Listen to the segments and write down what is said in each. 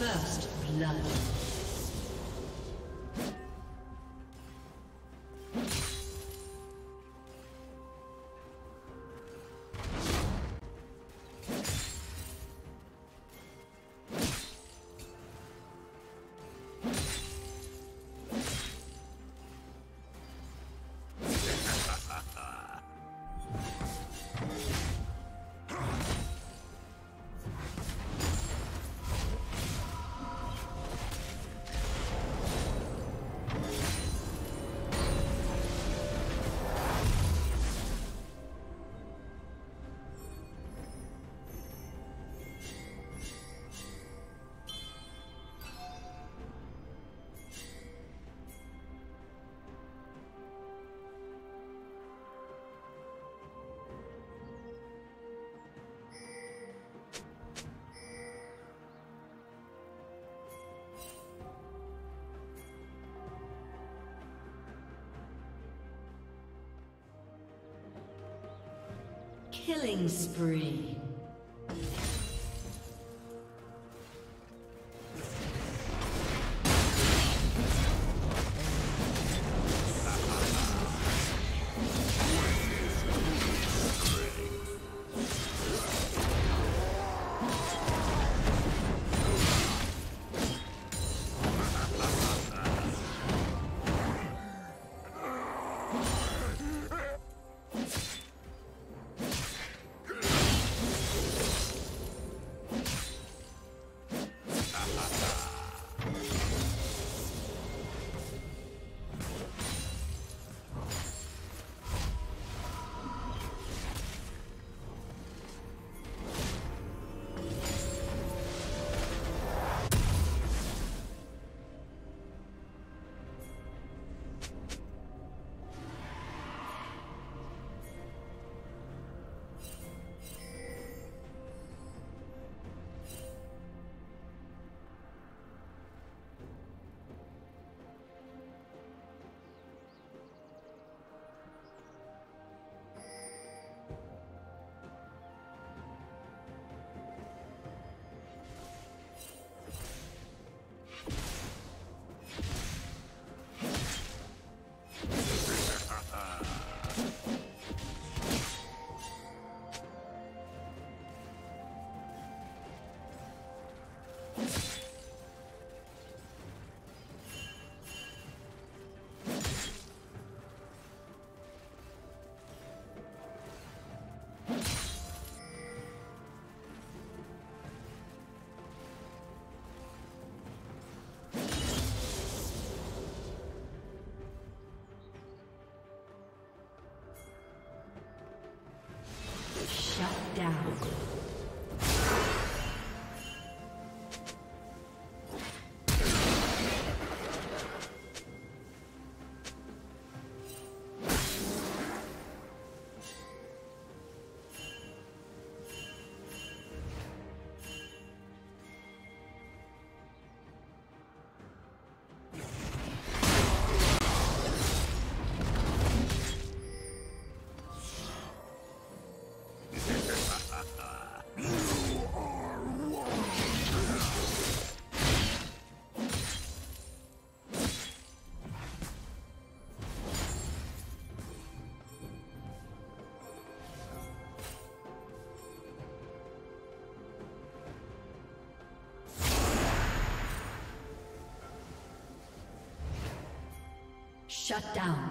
First blood. Killing spree. Down. Shut down.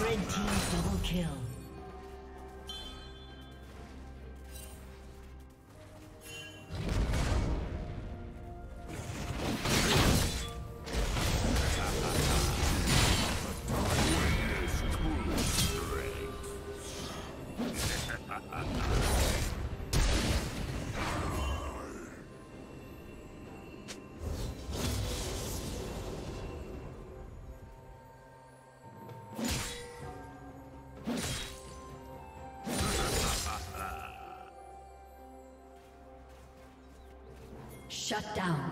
Red team double kill. Shut down.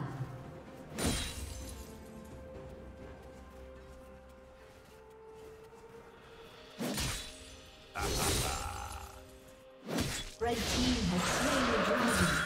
Red team has slain the dragon.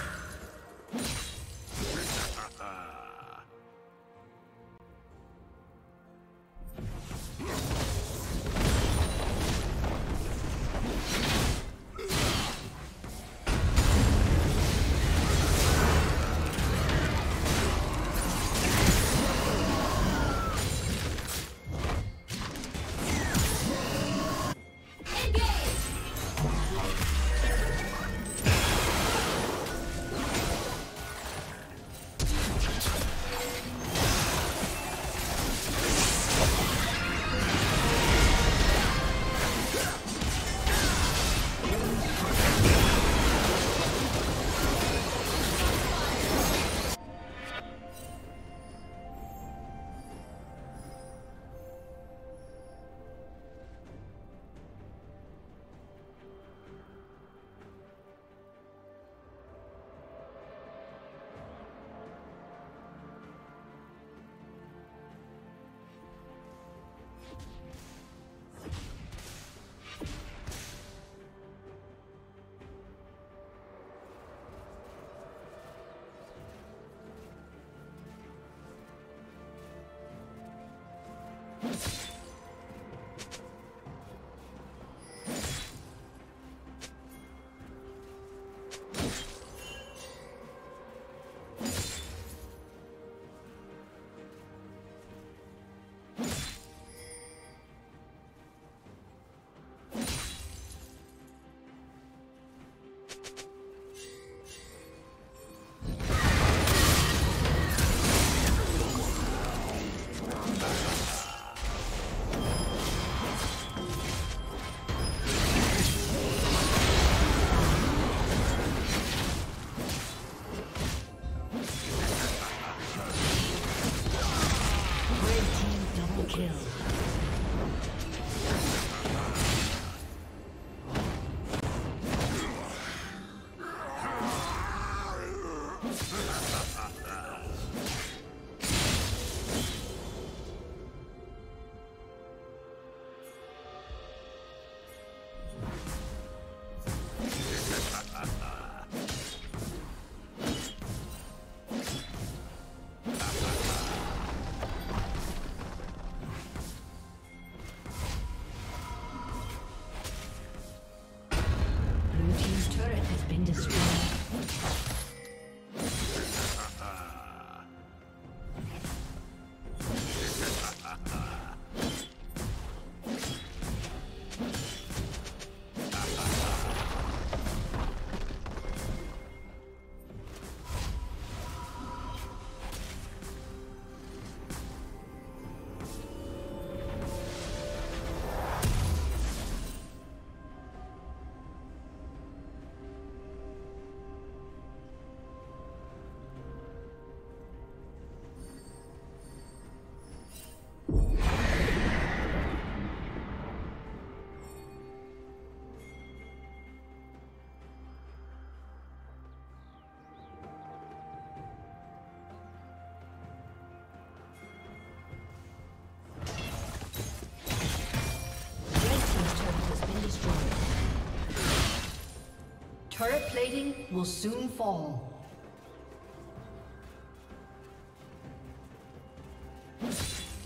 Turret plating will soon fall.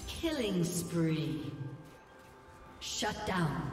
Killing spree. Shut down.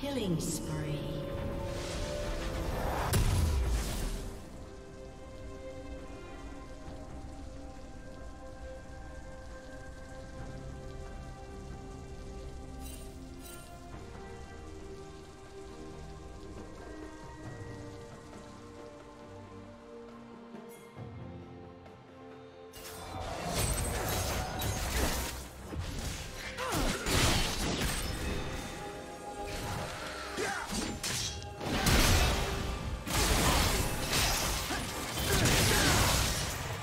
Killing spree. Blue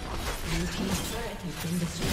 team's turret has been destroyed.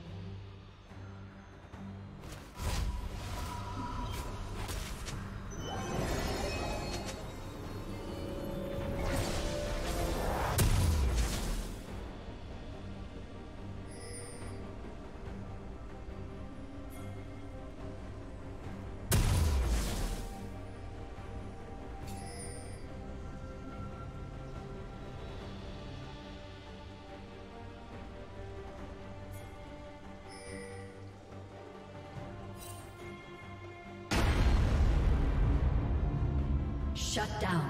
Shut down.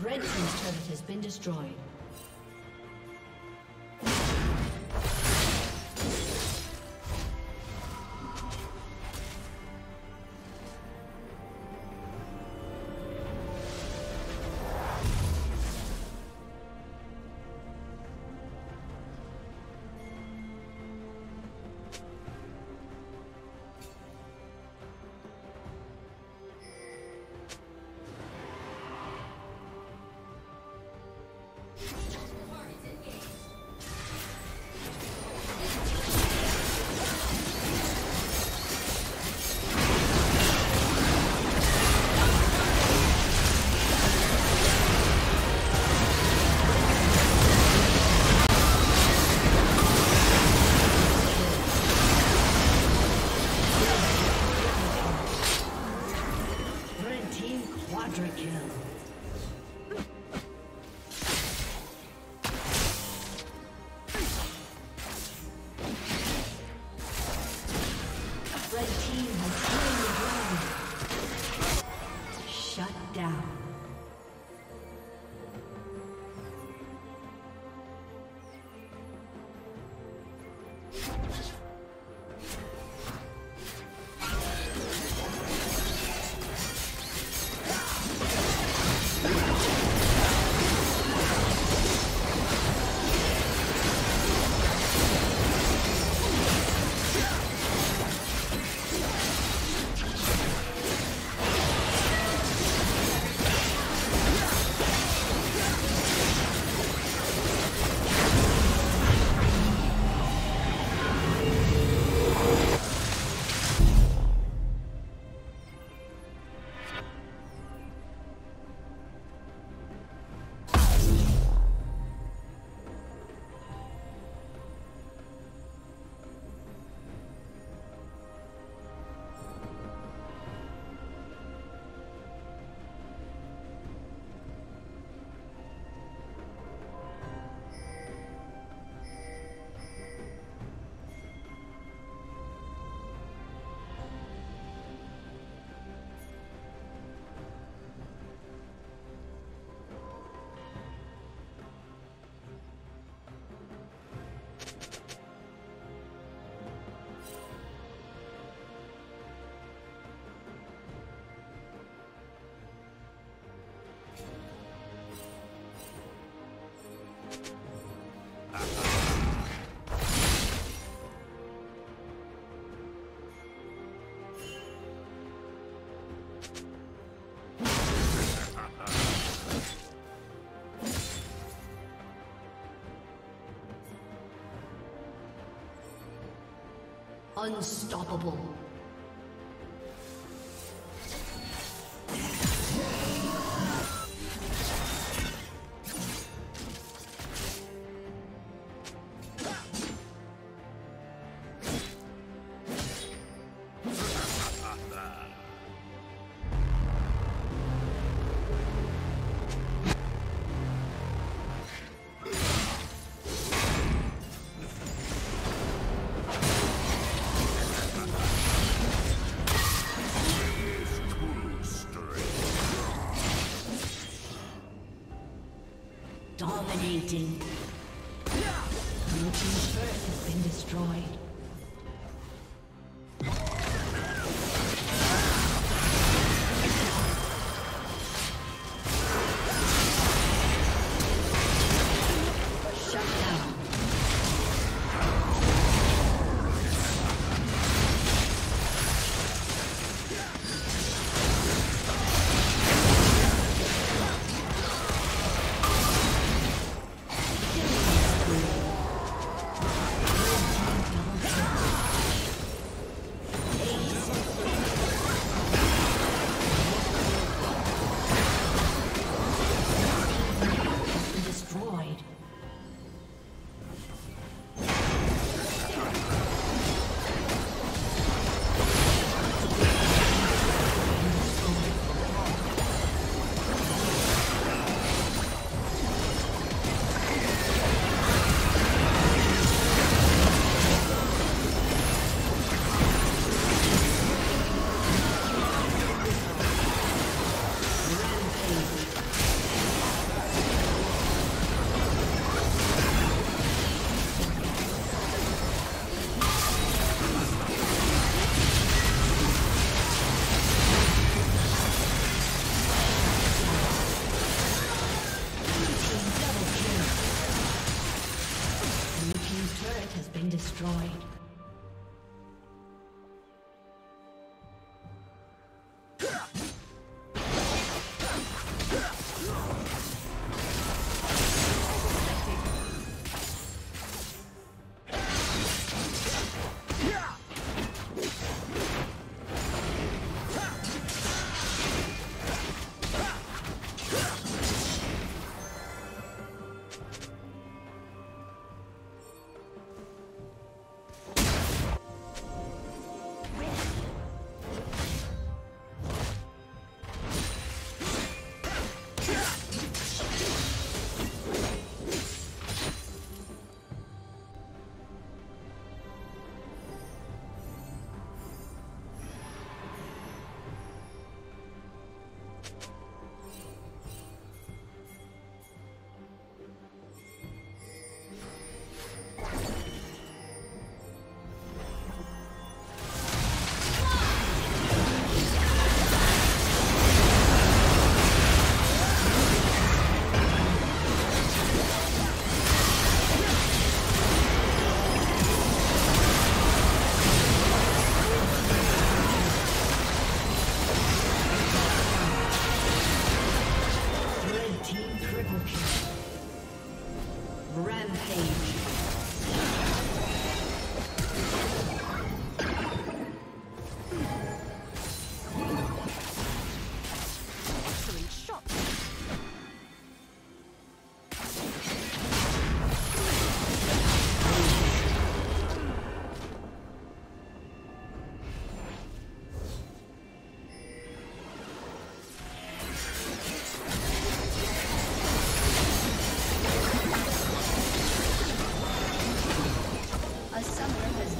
Red team's turret has been destroyed. Unstoppable. Dominating. Your team's turret has been destroyed.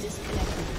disconnected.